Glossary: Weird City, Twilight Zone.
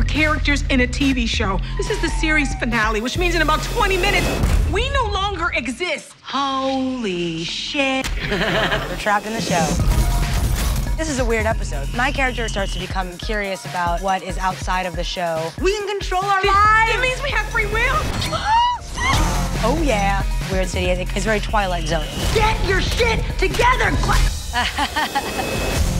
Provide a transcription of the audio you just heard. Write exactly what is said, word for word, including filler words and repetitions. We're characters in a T V show. This is the series finale, which means in about twenty minutes, we no longer exist. Holy shit. We're trapped in the show. This is a weird episode. My character starts to become curious about what is outside of the show. We can control our lives. It means we have free will. Oh, yeah. Weird City, I think, is very Twilight Zone. Get your shit together, Claire!